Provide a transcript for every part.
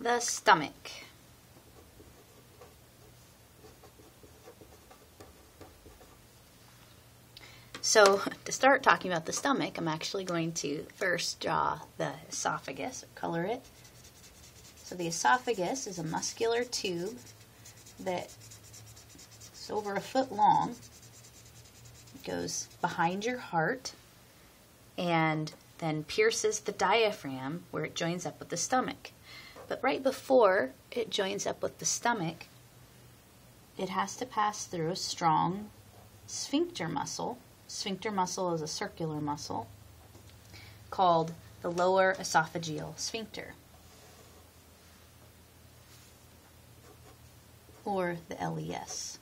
the stomach. So to start talking about the stomach, I'm actually going to first draw the esophagus, or color it. So the esophagus is a muscular tube that is over a foot long. It goes behind your heart and then pierces the diaphragm where it joins up with the stomach. But right before it joins up with the stomach, it has to pass through a strong sphincter muscle. Sphincter muscle is a circular muscle called the lower esophageal sphincter, or the LES.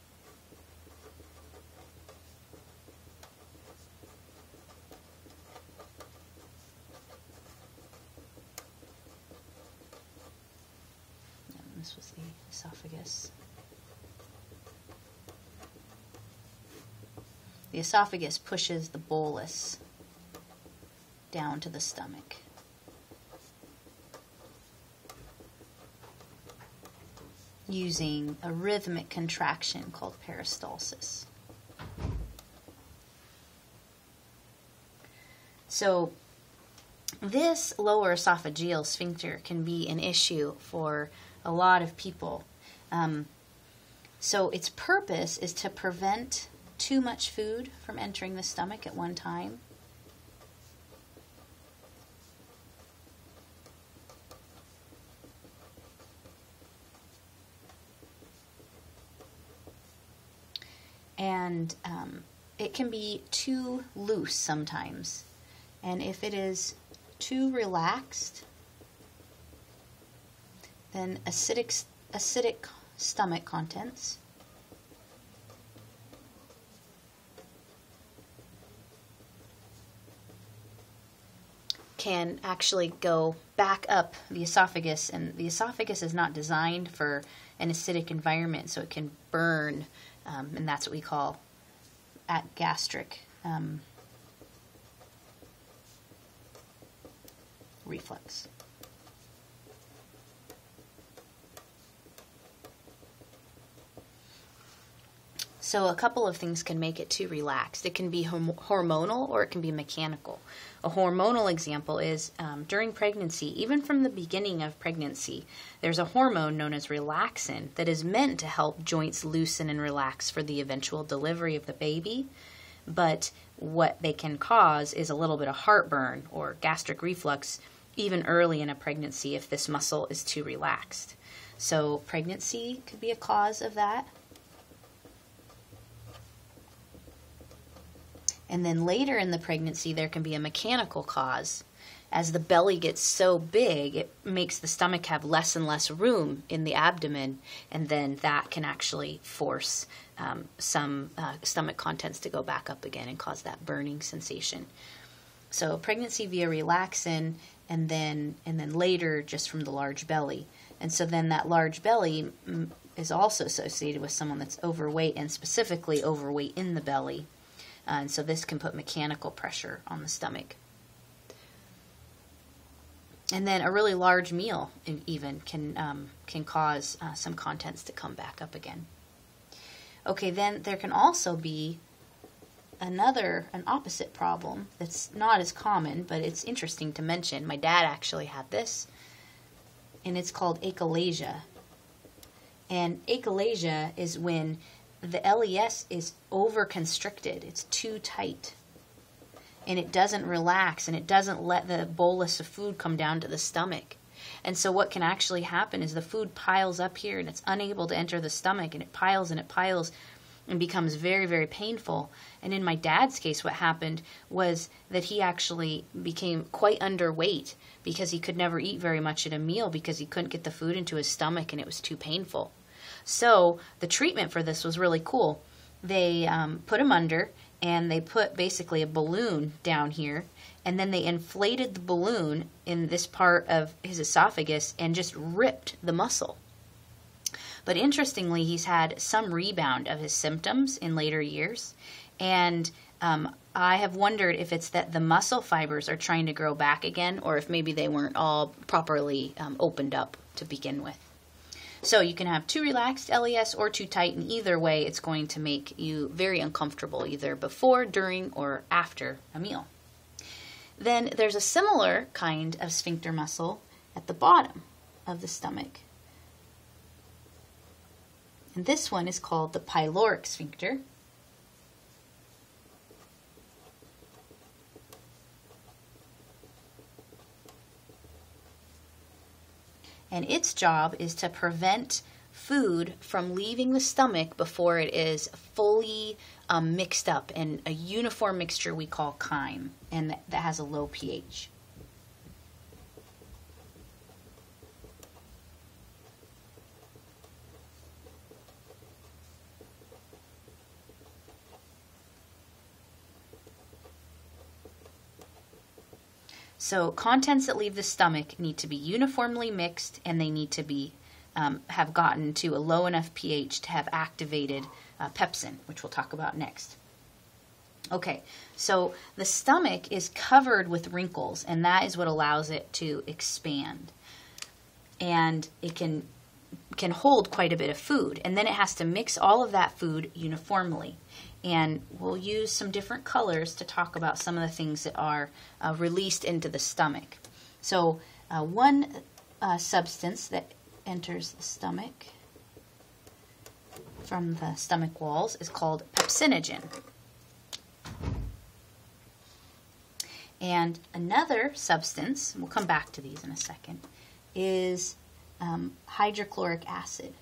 This was the esophagus. The esophagus pushes the bolus down to the stomach. Using a rhythmic contraction called peristalsis. So this lower esophageal sphincter can be an issue for a lot of people. So its purpose is to prevent too much food from entering the stomach at one time. And it can be too loose sometimes. And if it is too relaxed, then acidic stomach contents can actually go back up the esophagus, and the esophagus is not designed for an acidic environment, so it can burn, and that's what we call gastric reflux. So a couple of things can make it too relaxed. It can be hormonal or it can be mechanical. A hormonal example is during pregnancy, even from the beginning of pregnancy, there's a hormone known as relaxin that is meant to help joints loosen and relax for the eventual delivery of the baby. But what they can cause is a little bit of heartburn or gastric reflux even early in a pregnancy if this muscle is too relaxed. So pregnancy could be a cause of that. And then later in the pregnancy, there can be a mechanical cause. As the belly gets so big, it makes the stomach have less and less room in the abdomen, and then that can actually force some stomach contents to go back up again and cause that burning sensation. So pregnancy via relaxin, and then later just from the large belly. And so then that large belly is also associated with someone that's overweight, and specifically overweight in the belly. And so this can put mechanical pressure on the stomach. And then a really large meal even can cause some contents to come back up again. Okay, then there can also be an opposite problem that's not as common, but it's interesting to mention. My dad actually had this, and it's called achalasia. And achalasia is when the LES is overconstricted. It's too tight. And it doesn't relax, and it doesn't let the bolus of food come down to the stomach. And so what can actually happen is the food piles up here, and it's unable to enter the stomach, and it piles and it piles and becomes very, very painful. And in my dad's case, what happened was that he actually became quite underweight because he could never eat very much at a meal because he couldn't get the food into his stomach, and it was too painful. So the treatment for this was really cool. They put him under, and they put basically a balloon down here, and then they inflated the balloon in this part of his esophagus and just ripped the muscle. But interestingly, he's had some rebound of his symptoms in later years, and I have wondered if it's that the muscle fibers are trying to grow back again, or if maybe they weren't all properly opened up to begin with. So you can have too relaxed LES or too tight, and either way it's going to make you very uncomfortable either before, during, or after a meal. Then there's a similar kind of sphincter muscle at the bottom of the stomach. And this one is called the pyloric sphincter. And its job is to prevent food from leaving the stomach before it is fully mixed up in a uniform mixture we call chyme, and that has a low pH. So contents that leave the stomach need to be uniformly mixed, and they need to be have gotten to a low enough pH to have activated pepsin, which we'll talk about next. Okay, so the stomach is covered with wrinkles, and that is what allows it to expand. And it can hold quite a bit of food, and then it has to mix all of that food uniformly. And we'll use some different colors to talk about some of the things that are released into the stomach. So one substance that enters the stomach from the stomach walls is called pepsinogen. And another substance, we'll come back to these in a second, is hydrochloric acid.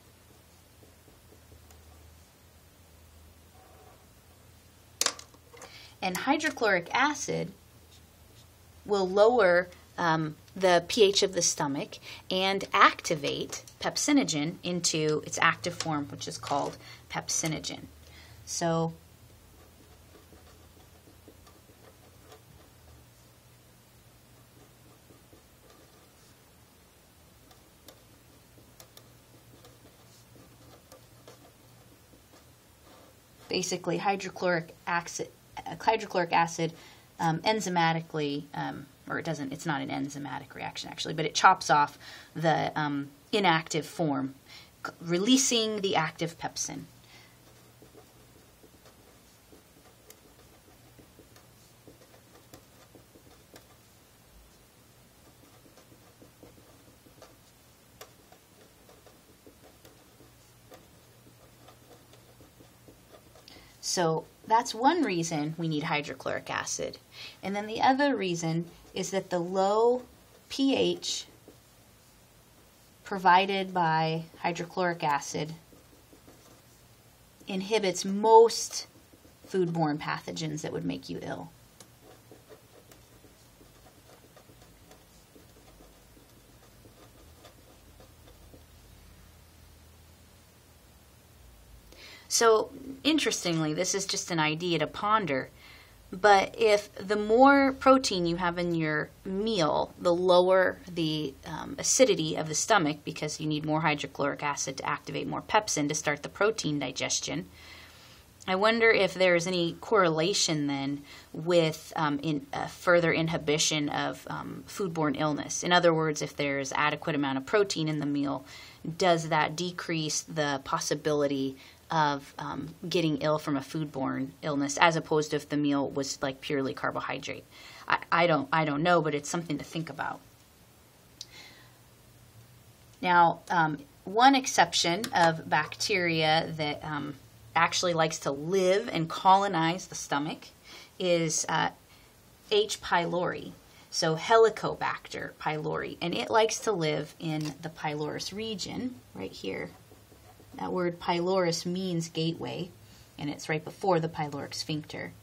And hydrochloric acid will lower the pH of the stomach and activate pepsinogen into its active form, which is called pepsinogen. So basically hydrochloric acid enzymatically, or it doesn't, it's not an enzymatic reaction actually, but it chops off the inactive form, releasing the active pepsin. So that's one reason we need hydrochloric acid. And then the other reason is that the low pH provided by hydrochloric acid inhibits most foodborne pathogens that would make you ill. So interestingly, this is just an idea to ponder, but if the more protein you have in your meal, the lower the acidity of the stomach, because you need more hydrochloric acid to activate more pepsin to start the protein digestion. I wonder if there is any correlation then with further inhibition of foodborne illness. In other words, if there is adequate amount of protein in the meal, does that decrease the possibility of getting ill from a foodborne illness, as opposed to if the meal was like purely carbohydrate? I don't know, but it's something to think about. Now, one exception of bacteria that actually likes to live and colonize the stomach is H. pylori, so Helicobacter pylori, and it likes to live in the pylorus region right here. That word pylorus means gateway, and it's right before the pyloric sphincter.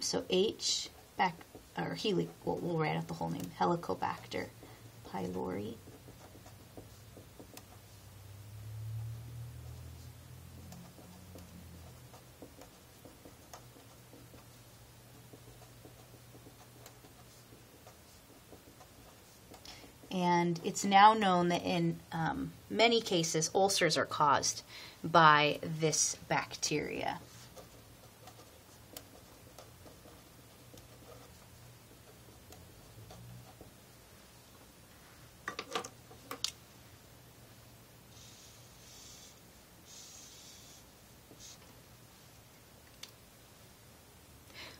So H. We'll write out the whole name, Helicobacter pylori. And it's now known that in many cases, ulcers are caused by this bacteria.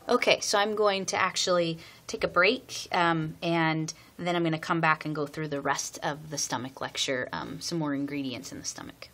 Okay, so I'm going to actually take a break and then I'm going to come back and go through the rest of the stomach lecture, some more ingredients in the stomach.